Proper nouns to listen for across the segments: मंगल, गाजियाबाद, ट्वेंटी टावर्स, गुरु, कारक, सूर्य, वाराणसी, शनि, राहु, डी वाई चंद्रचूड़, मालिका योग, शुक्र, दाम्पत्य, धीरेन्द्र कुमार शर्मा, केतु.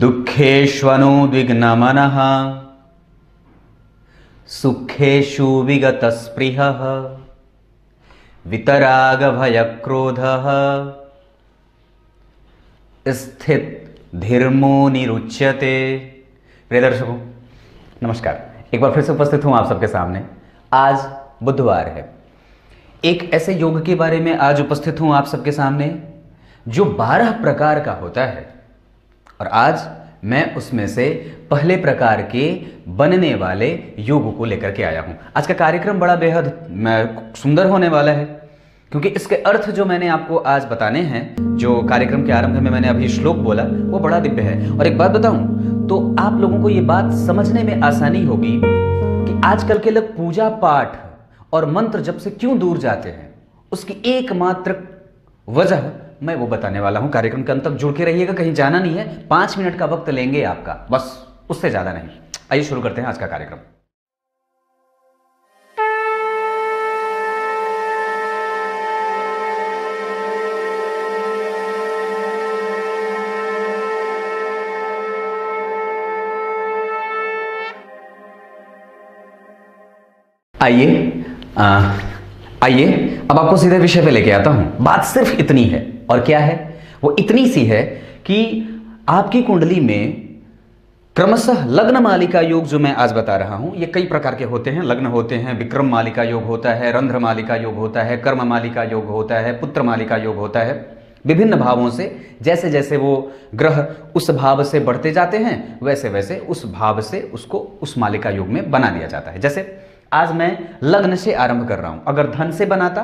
दुखेष्वनु विघ्नमनः सुखेषु विगतस्पृहः वितराग भयक्रोधः स्थित धीर्मो निरुच्यते। प्रिय दर्शकों नमस्कार, एक बार फिर से उपस्थित हूँ आप सबके सामने। आज बुधवार है, एक ऐसे योग के बारे में आज उपस्थित हूँ आप सबके सामने जो 12 प्रकार का होता है और आज मैं उसमें से पहले प्रकार के बनने वाले योग को लेकर के आया हूँ। आज का कार्यक्रम बड़ा बेहद सुंदर होने वाला है क्योंकि इसके अर्थ जो मैंने आपको आज बताने हैं, जो कार्यक्रम के आरंभ में मैंने अभी श्लोक बोला वो बड़ा दिव्य है। और एक बात बताऊं तो आप लोगों को ये बात समझने में आसानी होगी कि आजकल के लोग पूजा पाठ और मंत्र जप से क्यों दूर जाते हैं। उसकी एकमात्र वजह मैं वो बताने वाला हूं। कार्यक्रम के अंत तक जुड़ के रहिएगा, कहीं जाना नहीं है। 5 मिनट का वक्त लेंगे आपका, बस उससे ज्यादा नहीं। आइए शुरू करते हैं आज का कार्यक्रम। आइए अब आपको सीधे विषय पे लेके आता हूं। बात सिर्फ इतनी है, और क्या है वो इतनी सी है कि आपकी कुंडली में क्रमशः लग्न मालिका योग जो मैं आज बता रहा हूं, ये कई प्रकार के होते हैं। लग्न होते हैं, विक्रम मालिका योग होता है, रंध्र मालिका योग होता है, कर्म मालिका योग होता है, पुत्र मालिका योग होता है। विभिन्न भावों से जैसे जैसे वो ग्रह उस भाव से बढ़ते जाते हैं वैसे वैसे उस भाव से उसको उस मालिका योग में बना दिया जाता है। जैसे आज मैं लग्न से आरंभ कर रहा हूं। अगर धन से बनाता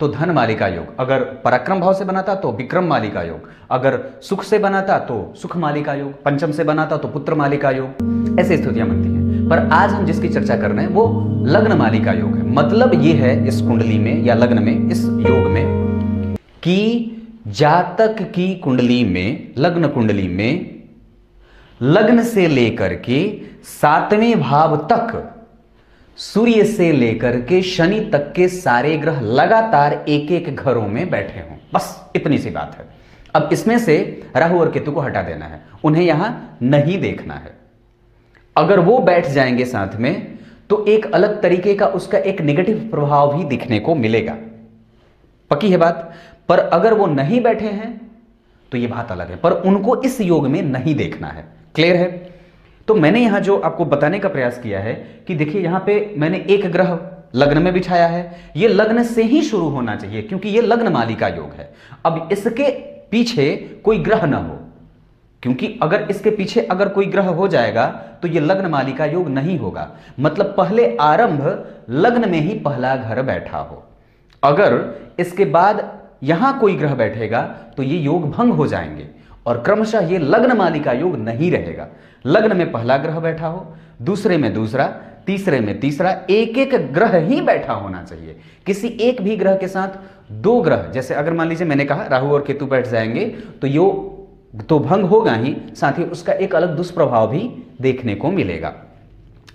तो धन मालिका योग, अगर पराक्रम भाव से बनाता तो विक्रम मालिका योग, अगर सुख से बनाता तो सुख मालिका योग, पंचम से बनाता तो पुत्र मालिका योग, ऐसी स्थितियां बनती हैं। पर आज हम जिसकी चर्चा कर रहे हैं वो लग्न मालिका योग है। मतलब ये है इस कुंडली में या लग्न में, इस योग में, कि जातक की कुंडली में, लग्न कुंडली में, लग्न से लेकर के 7वें भाव तक सूर्य से लेकर के शनि तक के सारे ग्रह लगातार एक एक घरों में बैठे हों। बस इतनी सी बात है। अब इसमें से राहु और केतु को हटा देना है, उन्हें यहां नहीं देखना है। अगर वो बैठ जाएंगे साथ में तो एक अलग तरीके का उसका एक नेगेटिव प्रभाव भी दिखने को मिलेगा, पक्की है बात। पर अगर वो नहीं बैठे हैं तो ये बात अलग है, पर उनको इस योग में नहीं देखना है। क्लियर है? तो मैंने यहां जो आपको बताने का प्रयास किया है कि देखिए यहां पे मैंने एक ग्रह लग्न में बिछाया है, ये लग्न से ही शुरू होना चाहिए क्योंकि ये लग्न मालिका योग है। अब इसके पीछे कोई ग्रह ना हो, क्योंकि अगर इसके पीछे अगर कोई ग्रह हो जाएगा तो ये लग्न मालिका योग नहीं होगा। मतलब पहले आरंभ लग्न में ही पहला घर बैठा हो, अगर इसके बाद यहां कोई ग्रह बैठेगा तो ये योग भंग हो जाएंगे और क्रमशः ये लग्न मालिका योग नहीं रहेगा। लग्न में पहला ग्रह बैठा हो, दूसरे में दूसरा, तीसरे में तीसरा, एक एक ग्रह ही बैठा होना चाहिए। किसी एक भी ग्रह के साथ दो ग्रह, जैसे अगर मान लीजिए मैंने कहा राहु और केतु बैठ जाएंगे तो योग तो भंग होगा ही, साथ ही उसका एक अलग दुष्प्रभाव भी देखने को मिलेगा।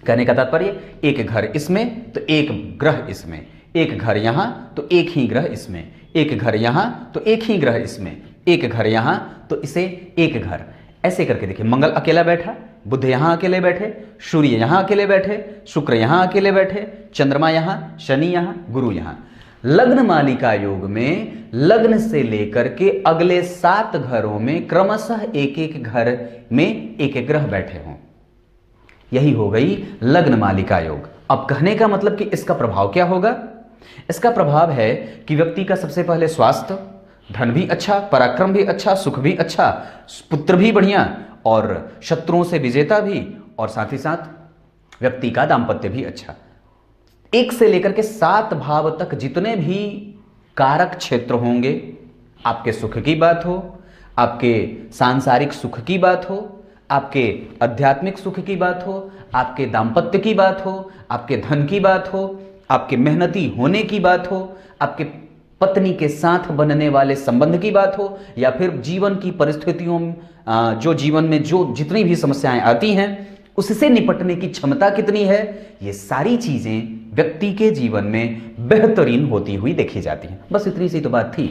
कहने का तात्पर्य एक घर इसमें तो एक ग्रह इसमें, एक घर यहां तो एक ही ग्रह इसमें, एक घर यहां तो एक ही ग्रह इसमें, एक घर यहां तो इसे एक घर, ऐसे करके देखिए। मंगल अकेला बैठा, बुध यहां अकेले बैठे, सूर्य यहां अकेले बैठे, शुक्र यहां अकेले बैठे, चंद्रमा यहां, शनि यहां, गुरु यहां। लग्न मालिका योग में लग्न से लेकर के अगले 7 घरों में क्रमशः एक एक घर में एक एक ग्रह बैठे हों, यही हो गई लग्न मालिका योग। अब कहने का मतलब कि इसका प्रभाव क्या होगा? इसका प्रभाव है कि व्यक्ति का सबसे पहले स्वास्थ्य, धन भी अच्छा, पराक्रम भी अच्छा, सुख भी अच्छा, पुत्र भी बढ़िया और शत्रुओं से विजेता भी, और साथ ही साथ व्यक्ति का दाम्पत्य भी अच्छा। 1 से लेकर के 7 भाव तक जितने भी कारक क्षेत्र होंगे, आपके सुख की बात हो, आपके सांसारिक सुख की बात हो, आपके आध्यात्मिक सुख की बात हो, आपके दाम्पत्य की बात हो, आपके धन की बात हो, आपके मेहनती होने की बात हो, आपके पत्नी के साथ बनने वाले संबंध की बात हो, या फिर जीवन की परिस्थितियों, जो जीवन में जो जितनी भी समस्याएं आती हैं उससे निपटने की क्षमता कितनी है, ये सारी चीजें व्यक्ति के जीवन में बेहतरीन होती हुई देखी जाती है। बस इतनी सी तो बात थी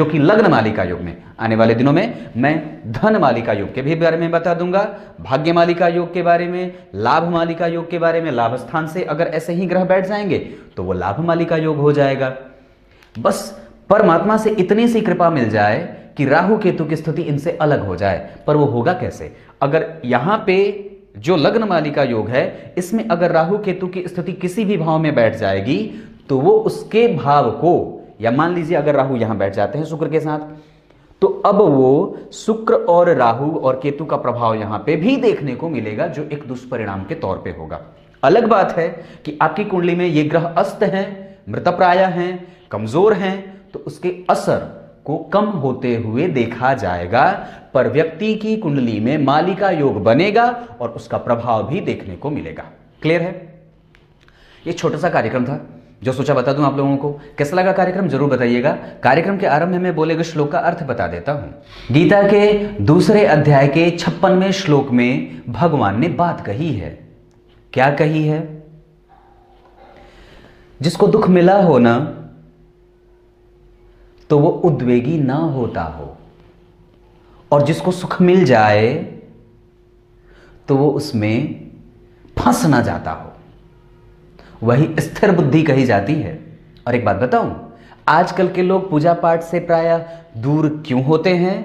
जो कि लग्न मालिका योग में। आने वाले दिनों में मैं धन मालिका योग के भी बारे में बता दूंगा, भाग्य मालिका योग के बारे में, लाभ मालिका योग के बारे में। लाभ स्थान से अगर ऐसे ही ग्रह बैठ जाएंगे तो वो लाभ मालिका योग हो जाएगा। बस परमात्मा से इतनी सी कृपा मिल जाए कि राहु केतु की स्थिति इनसे अलग हो जाए। पर वो होगा कैसे? अगर यहाँ पे जो लग्न मालिका योग है इसमें अगर राहु केतु की स्थिति किसी भी भाव में बैठ जाएगी तो वो उसके भाव को, या मान लीजिए अगर राहु यहाँ बैठ जाते हैं शुक्र के साथ, तो अब वो शुक्र और राहु और केतु का प्रभाव यहाँ पे भी देखने को मिलेगा, जो एक दुष्परिणाम के तौर पे होगा। अलग बात है कि आपकी कुंडली में ये ग्रह अस्त हैं, मृतप्राय हैं, कमजोर हैं, तो उसके असर को कम होते हुए देखा जाएगा। पर व्यक्ति की कुंडली में मालिका योग बनेगा और उसका प्रभाव भी देखने को मिलेगा। क्लियर है? ये छोटा सा कार्यक्रम था जो सोचा बता दूं आप लोगों को। कैसा लगा कार्यक्रम जरूर बताइएगा। कार्यक्रम के आरंभ में मैं बोले गए श्लोक का अर्थ बता देता हूं। गीता के दूसरे अध्याय के 56वें श्लोक में भगवान ने बात कही है। क्या कही है? जिसको दुख मिला हो ना तो वो उद्वेगी ना होता हो, और जिसको सुख मिल जाए तो वो उसमें फंस ना जाता हो, वही स्थिर बुद्धि कही जाती है। और एक बात बताऊं, आजकल के लोग पूजा पाठ से प्राय दूर क्यों होते हैं?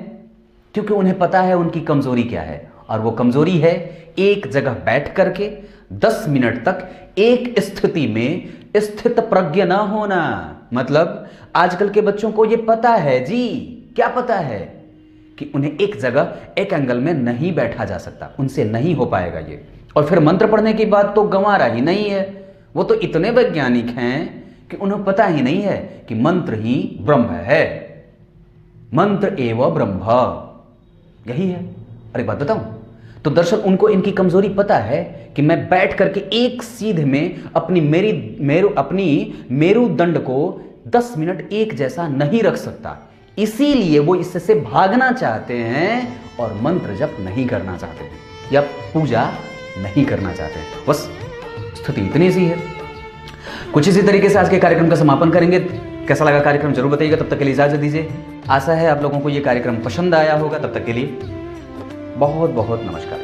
क्योंकि उन्हें पता है उनकी कमजोरी क्या है, और वो कमजोरी है एक जगह बैठ करके 10 मिनट तक एक स्थिति में स्थित प्रज्ञ ना होना। मतलब आजकल के बच्चों को ये पता है जी, क्या पता है कि उन्हें एक जगह एक एंगल में नहीं बैठा जा सकता, उनसे नहीं हो पाएगा ये। और फिर मंत्र पढ़ने की बात तो गंवारा ही नहीं है, वो तो इतने वैज्ञानिक हैं कि उन्हें पता ही नहीं है कि मंत्र ही ब्रह्म है, मंत्र एवं ब्रह्म, यही है। अरे बात बताऊं तो दर्शक, उनको इनकी कमजोरी पता है कि मैं बैठ करके एक सीध में अपनी मेरुदंड को 10 मिनट एक जैसा नहीं रख सकता, इसीलिए वो इससे भागना चाहते हैं और मंत्र जप नहीं करना चाहते हैं या पूजा नहीं करना चाहते हैं। बस स्थिति इतनी सी है। कुछ इसी तरीके से आज के कार्यक्रम का समापन करेंगे। कैसा लगा कार्यक्रम जरूर बताइएगा। तब तक के लिए इजाजत दीजिए। आशा है आप लोगों को ये कार्यक्रम पसंद आया होगा। तब तक के लिए बहुत बहुत नमस्कार।